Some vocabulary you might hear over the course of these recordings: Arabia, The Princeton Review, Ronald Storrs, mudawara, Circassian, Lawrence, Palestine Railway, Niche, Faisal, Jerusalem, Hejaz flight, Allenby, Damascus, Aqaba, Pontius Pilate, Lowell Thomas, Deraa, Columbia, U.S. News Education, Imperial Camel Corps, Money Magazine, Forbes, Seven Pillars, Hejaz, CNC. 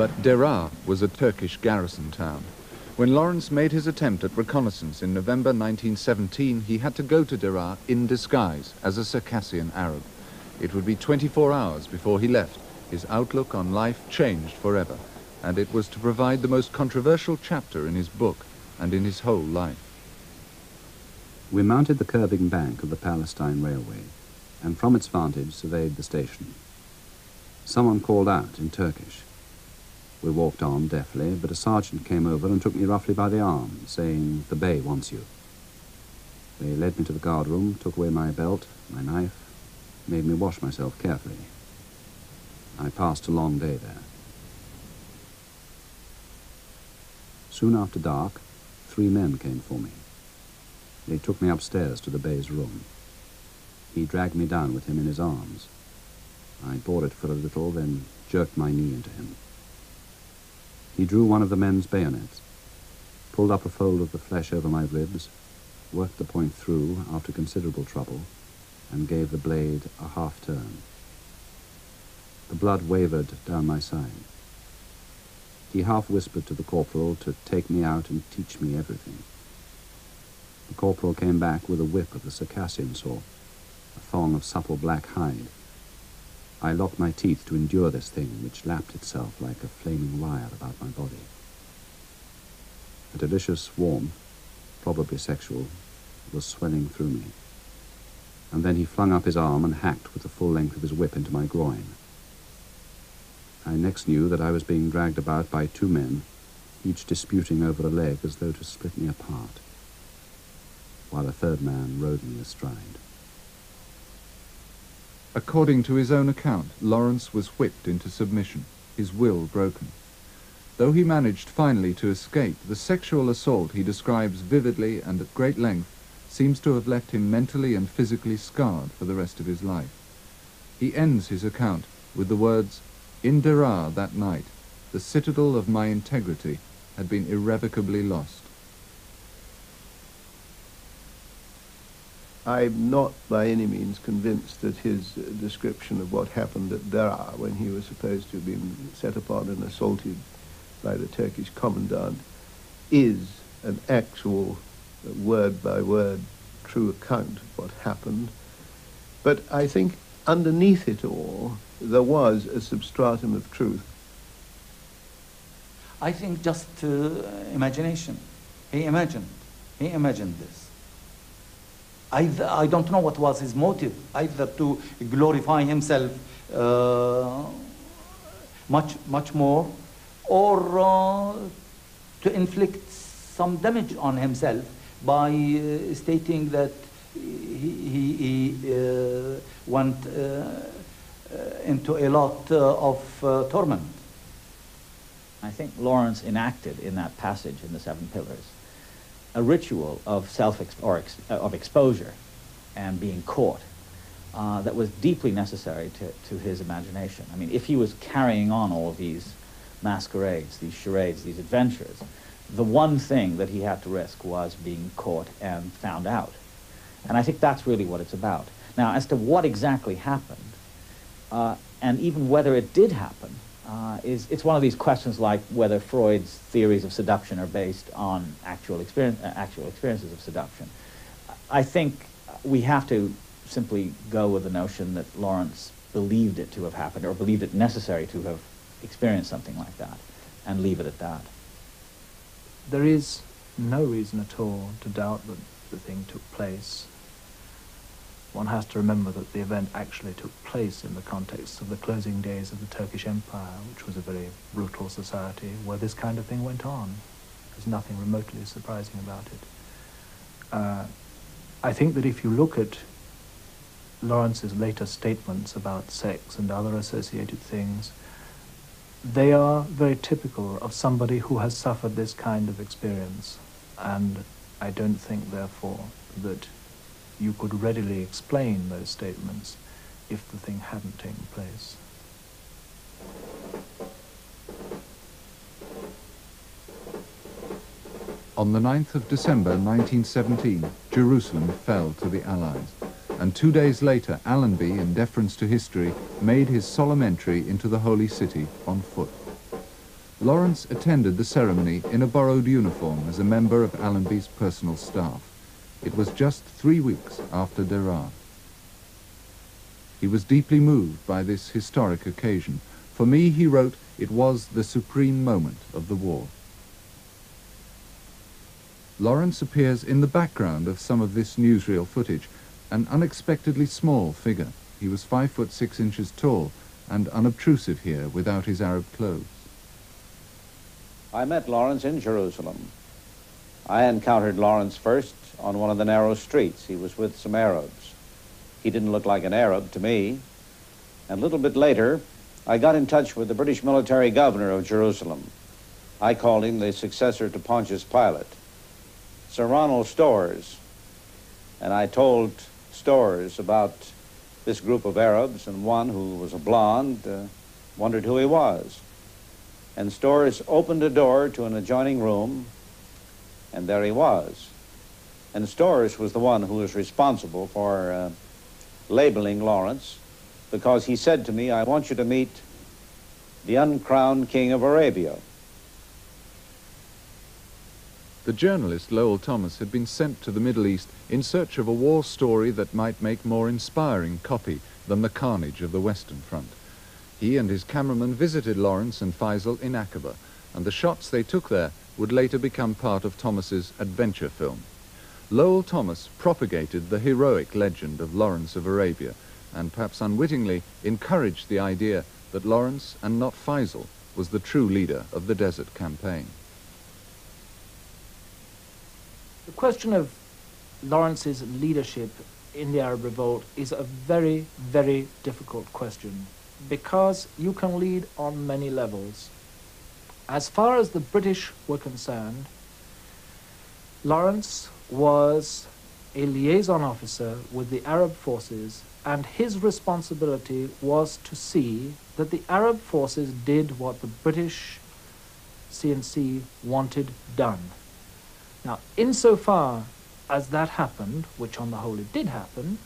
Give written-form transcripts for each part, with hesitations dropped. but Deraa was a Turkish garrison town. When Lawrence made his attempt at reconnaissance in November 1917, he had to go to Deraa in disguise as a Circassian Arab. It would be 24 hours before he left. His outlook on life changed forever, and it was to provide the most controversial chapter in his book and in his whole life. We mounted the curving bank of the Palestine Railway and from its vantage surveyed the station. Someone called out in Turkish. We walked on deftly, but a sergeant came over and took me roughly by the arm, saying, "The Bey wants you." They led me to the guard room, took away my belt, my knife, made me wash myself carefully. I passed a long day there. Soon after dark, 3 men came for me. They took me upstairs to the Bey's room. He dragged me down with him in his arms. I bore it for a little, then jerked my knee into him. He drew one of the men's bayonets, pulled up a fold of the flesh over my ribs, worked the point through after considerable trouble, and gave the blade a half turn. The blood wavered down my side. He half whispered to the corporal to take me out and teach me everything. The corporal came back with a whip of the Circassian sort, a thong of supple black hide. I locked my teeth to endure this thing, which lapped itself like a flaming wire about my body. A delicious warmth, probably sexual, was swelling through me. And then he flung up his arm and hacked with the full length of his whip into my groin. I next knew that I was being dragged about by 2 men, each disputing over a leg as though to split me apart, while a 3rd man rode me astride. According to his own account, Lawrence was whipped into submission, his will broken. Though he managed finally to escape, the sexual assault he describes vividly and at great length seems to have left him mentally and physically scarred for the rest of his life. He ends his account with the words, "In Deraa that night, the citadel of my integrity had been irrevocably lost." I'm not by any means convinced that his description of what happened at Deraa, when he was supposed to have been set upon and assaulted by the Turkish commandant, is an actual word-by-word true account of what happened. But I think underneath it all, there was a substratum of truth. I think just imagination. He imagined this. I don't know what was his motive, either to glorify himself much more, or to inflict some damage on himself by stating that he went into a lot of torment. I think Lawrence enacted in that passage in the Seven Pillars a ritual of exposure and being caught that was deeply necessary to his imagination. I mean, if he was carrying on all these masquerades, these charades, these adventures, the one thing that he had to risk was being caught and found out. And I think that's really what it's about. Now, as to what exactly happened, and even whether it did happen, it's one of these questions like whether Freud's theories of seduction are based on actual experiences of seduction. I think we have to simply go with the notion that Lawrence believed it to have happened, or believed it necessary to have experienced something like that, and leave it at that. There is no reason at all to doubt that the thing took place. One has to remember that the event actually took place in the context of the closing days of the Turkish Empire, which was a very brutal society where this kind of thing went on. There's nothing remotely surprising about it. I think that if you look at Lawrence's later statements about sex and other associated things, they are very typical of somebody who has suffered this kind of experience. And I don't think, therefore, that you could readily explain those statements if the thing hadn't taken place. On the 9th of December 1917, Jerusalem fell to the Allies, and 2 days later, Allenby, in deference to history, made his solemn entry into the Holy City on foot. Lawrence attended the ceremony in a borrowed uniform as a member of Allenby's personal staff. It was just 3 weeks after Deraa. He was deeply moved by this historic occasion. For me, he wrote, it was the supreme moment of the war. Lawrence appears in the background of some of this newsreel footage, an unexpectedly small figure. He was 5 foot 6 inches tall and unobtrusive here without his Arab clothes. I met Lawrence in Jerusalem. I encountered Lawrence first on one of the narrow streets. He was with some Arabs. He didn't look like an Arab to me. And a little bit later, I got in touch with the British military governor of Jerusalem. I called him the successor to Pontius Pilate, Sir Ronald Storrs. And I told Storrs about this group of Arabs, and one who was a blonde wondered who he was. And Storrs opened a door to an adjoining room, and there he was. And Storrs was the one who was responsible for labeling Lawrence, because he said to me, I want you to meet the uncrowned king of Arabia. The journalist Lowell Thomas had been sent to the Middle East in search of a war story that might make more inspiring copy than the carnage of the Western Front. He and his cameraman visited Lawrence and Faisal in Aqaba, and the shots they took there would later become part of Thomas's adventure film. Lowell Thomas propagated the heroic legend of Lawrence of Arabia, and perhaps unwittingly encouraged the idea that Lawrence, and not Faisal, was the true leader of the desert campaign. The question of Lawrence's leadership in the Arab Revolt is a very, very difficult question, because you can lead on many levels. As far as the British were concerned, Lawrence was a liaison officer with the Arab forces, and his responsibility was to see that the Arab forces did what the British CNC wanted done. Now, insofar as that happened, which on the whole it did happen,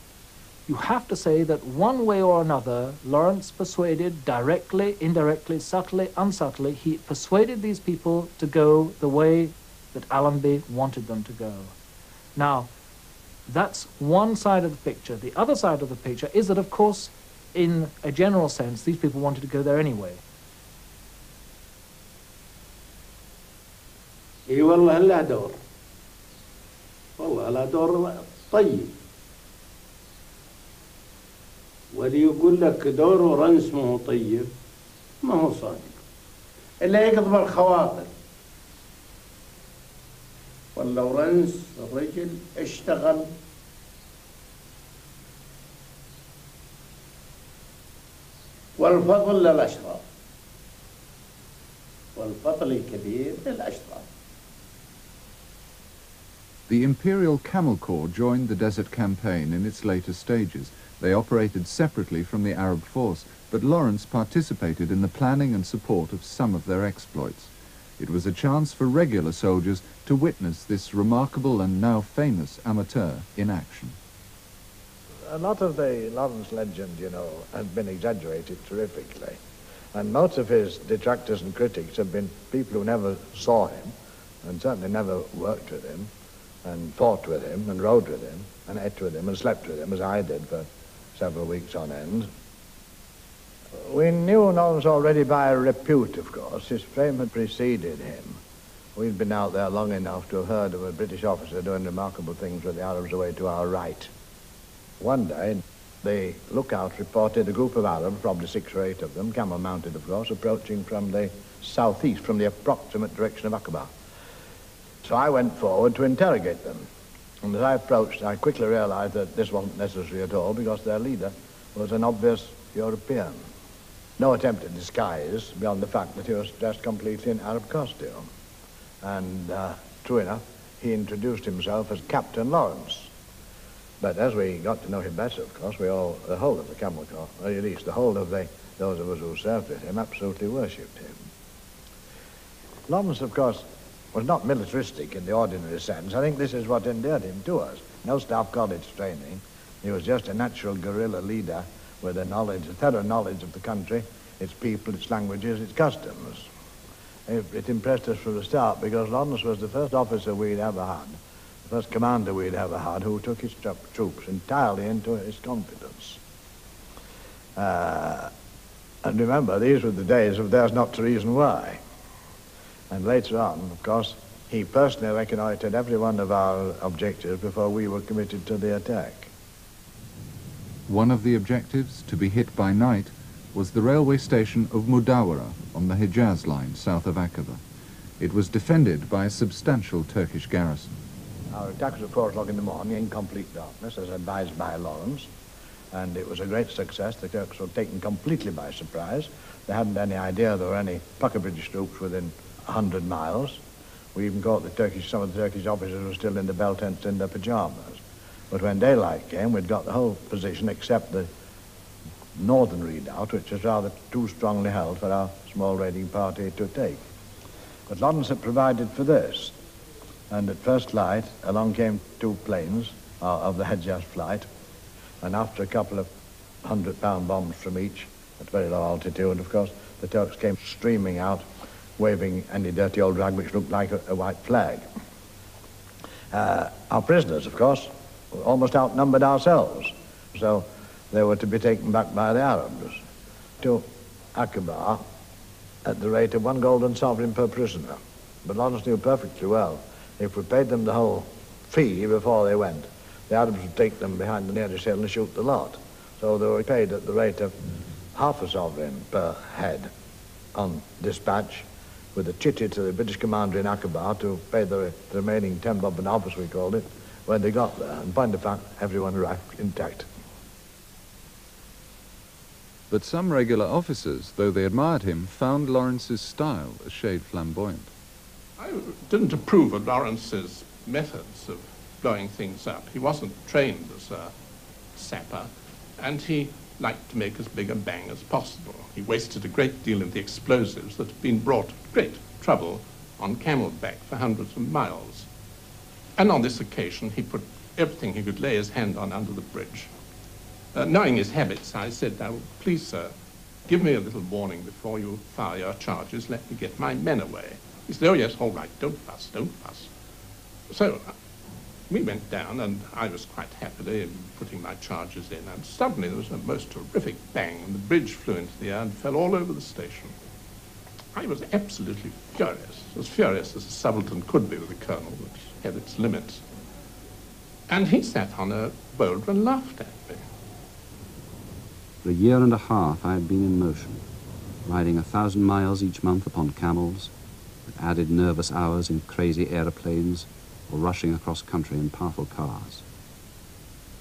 you have to say that one way or another, Lawrence persuaded, directly, indirectly, subtly, unsubtly, he persuaded these people to go the way that Allenby wanted them to go. Now, that's one side of the picture. The other side of the picture is that, of course, in a general sense, these people wanted to go there anyway. اي والله لها دور. والله لها دور طيب. واللي يقول لك دوره رنس ما هو طيب ما هو صادق. الا يكذب الخواطر. واللورنس الرجل اشتغل والفضل للأشرار والفضل الكبير للأشرار. The Imperial Camel Corps joined the desert campaign in its later stages. They operated separately from the Arab force, but Lawrence participated in the planning and support of some of their exploits. It was a chance for regular soldiers to witness this remarkable and now famous amateur in action. A lot of the Lawrence legend, you know, has been exaggerated terrifically. And most of his detractors and critics have been people who never saw him, and certainly never worked with him, and fought with him, and rode with him, and ate with him, and slept with him, as I did for several weeks on end. We knew Lawrence already by repute, of course. His fame had preceded him. We'd been out there long enough to have heard of a British officer doing remarkable things with the Arabs away to our right. One day, the lookout reported a group of Arabs, probably 6 or 8 of them, camel-mounted, of course, approaching from the southeast, from the approximate direction of Aqaba. So I went forward to interrogate them. And as I approached, I quickly realized that this wasn't necessary at all, because their leader was an obvious European. No attempt at disguise beyond the fact that he was dressed completely in Arab costume. And true enough, he introduced himself as Captain Lawrence. But as we got to know him better, of course, we all, the whole of the Camel Corps, or at least the whole of those of us who served with him, absolutely worshipped him. Lawrence, of course, was not militaristic in the ordinary sense. I think this is what endeared him to us. No staff college training. He was just a natural guerrilla leader with a thorough knowledge of the country, its people, its languages, its customs. It impressed us from the start because Lawrence was the first officer we'd ever had, the first commander we'd ever had, who took his troops entirely into his confidence. And remember, these were the days of there's not to reason why. And later on, of course, he personally reconnoitred every one of our objectives before we were committed to the attack. One of the objectives to be hit by night was the railway station of Mudawara on the Hejaz line south of Aqaba. It was defended by a substantial Turkish garrison. Our attack was at 4 o'clock in the morning in complete darkness, as advised by Lawrence, and it was a great success. The Turks were taken completely by surprise. They hadn't any idea there were any Pucker British troops within 100 miles. We even caught the Turkish, some of the Turkish officers were still in the bell tents in their pajamas. But when daylight came, we'd got the whole position except the northern redoubt, which was rather too strongly held for our small raiding party to take. But Lawrence had provided for this, and at first light along came two planes of the Hejaz flight, and after a couple of 100-pound bombs from each, at very low altitude, of course, the Turks came streaming out, waving any dirty old rag which looked like a white flag. Our prisoners, of course, almost outnumbered ourselves, so they were to be taken back by the Arabs to Aqaba at the rate of 1 golden sovereign per prisoner. But Lawrence knew perfectly well, if we paid them the whole fee before they went, the Arabs would take them behind the nearest hill and shoot the lot. So they were paid at the rate of 1/2 sovereign per head on dispatch, with a chitty to the British commander in Aqaba to pay the remaining 10 bob and half, as we called it, when they got there. And point of fact, everyone arrived intact. But some regular officers, though they admired him, found Lawrence's style a shade flamboyant. I didn't approve of Lawrence's methods of blowing things up. He wasn't trained as a sapper, and he liked to make as big a bang as possible. He wasted a great deal of the explosives that had been brought to great trouble on camelback for hundreds of miles. And on this occasion, he put everything he could lay his hand on under the bridge. Knowing his habits, I said, "Now, please, sir, give me a little warning before you fire your charges. Let me get my men away." He said, "Oh, yes, all right, don't fuss, don't fuss." So we went down, and I was quite happily putting my charges in, and suddenly there was a most terrific bang, and the bridge flew into the air and fell all over the station. I was absolutely furious as a subaltern could be with a colonel which had its limits. And he sat on a boulder and laughed at me. For a year and a half I had been in motion, riding 1,000 miles each month upon camels, with added nervous hours in crazy aeroplanes, or rushing across country in powerful cars.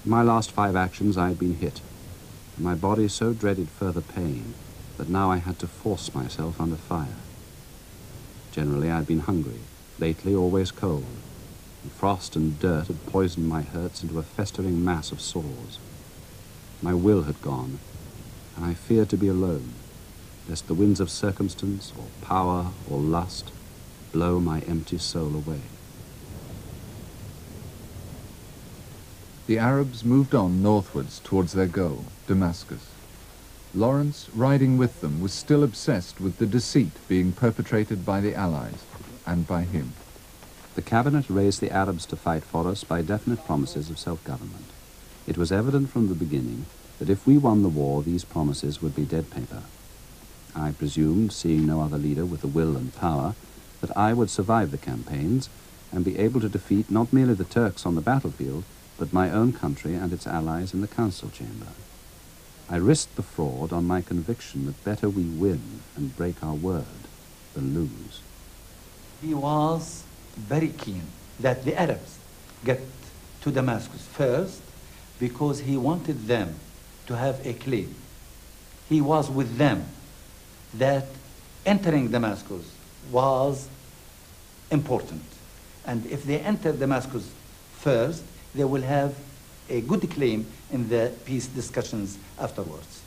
In my last 5 actions I had been hit, and my body so dreaded further pain that now I had to force myself under fire. Generally I had been hungry, lately always cold, and frost and dirt had poisoned my hurts into a festering mass of sores. My will had gone, and I feared to be alone, lest the winds of circumstance, or power, or lust, blow my empty soul away. The Arabs moved on northwards towards their goal, Damascus. Lawrence, riding with them, was still obsessed with the deceit being perpetrated by the Allies and by him. The cabinet raised the Arabs to fight for us by definite promises of self-government. It was evident from the beginning that if we won the war, these promises would be dead paper. I presumed, seeing no other leader with the will and power, that I would survive the campaigns and be able to defeat not merely the Turks on the battlefield, but my own country and its allies in the council chamber. I risked the fraud on my conviction that better we win and break our word than lose. He was very keen that the Arabs get to Damascus first because he wanted them to have a claim. He was with them that entering Damascus was important. And if they enter Damascus first, they will have a good claim in the peace discussions afterwards.